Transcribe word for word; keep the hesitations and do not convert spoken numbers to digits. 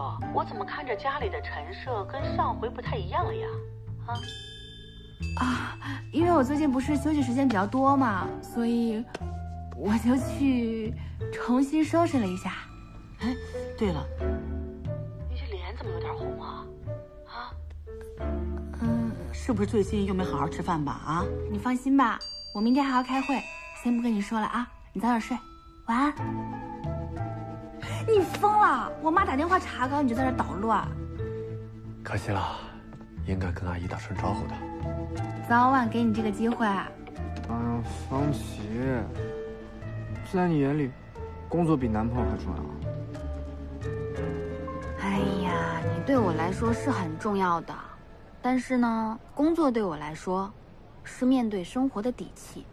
说，我怎么看着家里的陈设跟上回不太一样了呀？啊啊，因为我最近不是休息时间比较多嘛，所以我就去重新收拾了一下。哎，对了，你这脸怎么有点红啊？啊？嗯，是不是最近又没好好吃饭吧？啊？你放心吧，我明天还要开会，先不跟你说了啊，你早点睡，晚安。 你疯了！我妈打电话查岗，你就在这捣乱。可惜了，应该跟阿姨打声招呼的。早晚给你这个机会。哎呀，方琦，在你眼里，工作比男朋友还重要？哎呀，你对我来说是很重要的，但是呢，工作对我来说，是面对生活的底气。